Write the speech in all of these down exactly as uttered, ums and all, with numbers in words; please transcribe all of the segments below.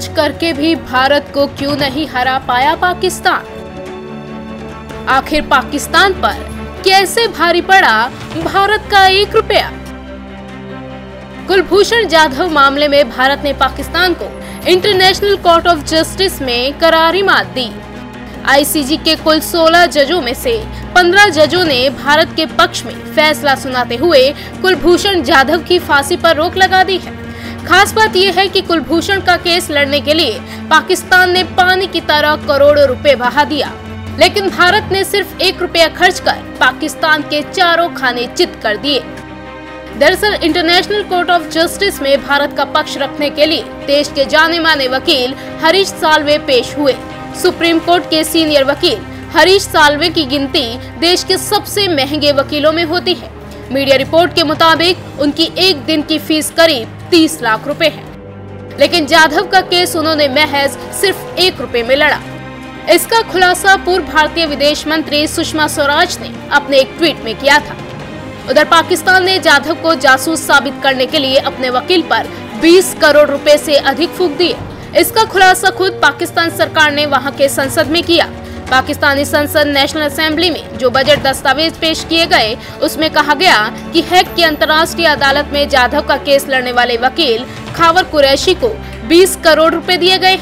Search करके भी भारत को क्यों नहीं हरा पाया पाकिस्तान? आखिर पाकिस्तान पर कैसे भारी पड़ा भारत का एक रुपया? कुलभूषण जाधव मामले में भारत ने पाकिस्तान को इंटरनेशनल कोर्ट ऑफ जस्टिस में करारी मात दी। आईसीजे के कुल सोलह जजों में से पंद्रह जजों ने भारत के पक्ष में फैसला सुनाते हुए कुलभूषण जाधव की फांसी पर रोक लगा दी है। खास बात यह है कि कुलभूषण का केस लड़ने के लिए पाकिस्तान ने पानी की तरह करोड़ों रुपए बहा दिया, लेकिन भारत ने सिर्फ एक रुपया खर्च कर पाकिस्तान के चारों खाने चित कर दिए। दरअसल इंटरनेशनल कोर्ट ऑफ जस्टिस में भारत का पक्ष रखने के लिए देश के जाने माने वकील हरीश सालवे पेश हुए। सुप्रीम कोर्ट के सीनियर वकील हरीश सालवे की गिनती देश के सबसे महंगे वकीलों में होती है। मीडिया रिपोर्ट के मुताबिक उनकी एक दिन की फीस करीब तीस लाख रुपए है, लेकिन जाधव का केस उन्होंने महज सिर्फ एक रुपए में लड़ा। इसका खुलासा पूर्व भारतीय विदेश मंत्री सुषमा स्वराज ने अपने एक ट्वीट में किया था। उधर पाकिस्तान ने जाधव को जासूस साबित करने के लिए अपने वकील पर बीस करोड़ रुपए से अधिक फूंक दिए। इसका खुलासा खुद पाकिस्तान सरकार ने वहां के संसद में किया। पाकिस्तानी संसद नेशनल असेंबली में जो बजट दस्तावेज पेश किए गए, उसमें कहा गया कि हैग की अंतर्राष्ट्रीय अदालत में जाधव का केस लड़ने वाले वकील खावर कुरैशी को बीस करोड़ रुपए दिए गए,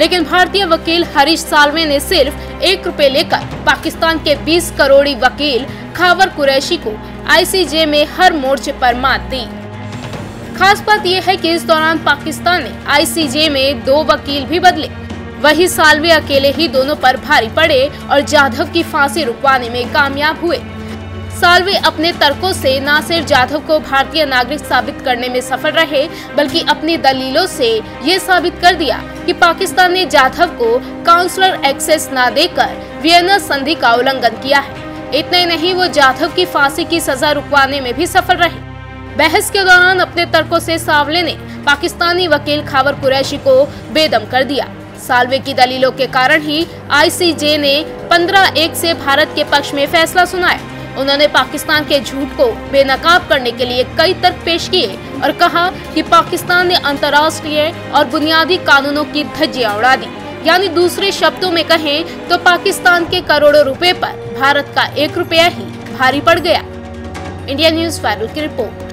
लेकिन भारतीय वकील हरीश सालवे ने सिर्फ एक रुपए लेकर पाकिस्तान के बीस करोड़ी वकील खावर कुरैशी को आईसीजे में हर मोर्चे पर मात दी। खास बात यह है कि इस दौरान पाकिस्तान ने आईसीजे में दो वकील भी बदले। वही सालवे अकेले ही दोनों पर भारी पड़े और जाधव की फांसी रुकवाने में कामयाब हुए। सालवे अपने तर्कों से न सिर्फ जाधव को भारतीय नागरिक साबित करने में सफल रहे, बल्कि अपनी दलीलों से ये साबित कर दिया कि पाकिस्तान ने जाधव को काउंसलर एक्सेस न देकर वियना संधि का उल्लंघन किया है। इतना ही नहीं, वो जाधव की फांसी की सजा रुकवाने में भी सफल रहे। बहस के दौरान अपने तर्कों से सालवे ने पाकिस्तानी वकील खावर कुरैशी को बेदम कर दिया। सालवे की दलीलों के कारण ही आईसीजे ने पंद्रह एक से भारत के पक्ष में फैसला सुनाया। उन्होंने पाकिस्तान के झूठ को बेनकाब करने के लिए कई तर्क पेश किए और कहा कि पाकिस्तान ने अंतर्राष्ट्रीय और बुनियादी कानूनों की धज्जियां उड़ा दी। यानी दूसरे शब्दों में कहें तो पाकिस्तान के करोड़ों रुपए पर भारत का एक रुपया ही भारी पड़ गया। इंडिया न्यूज़ वायरल की रिपोर्ट।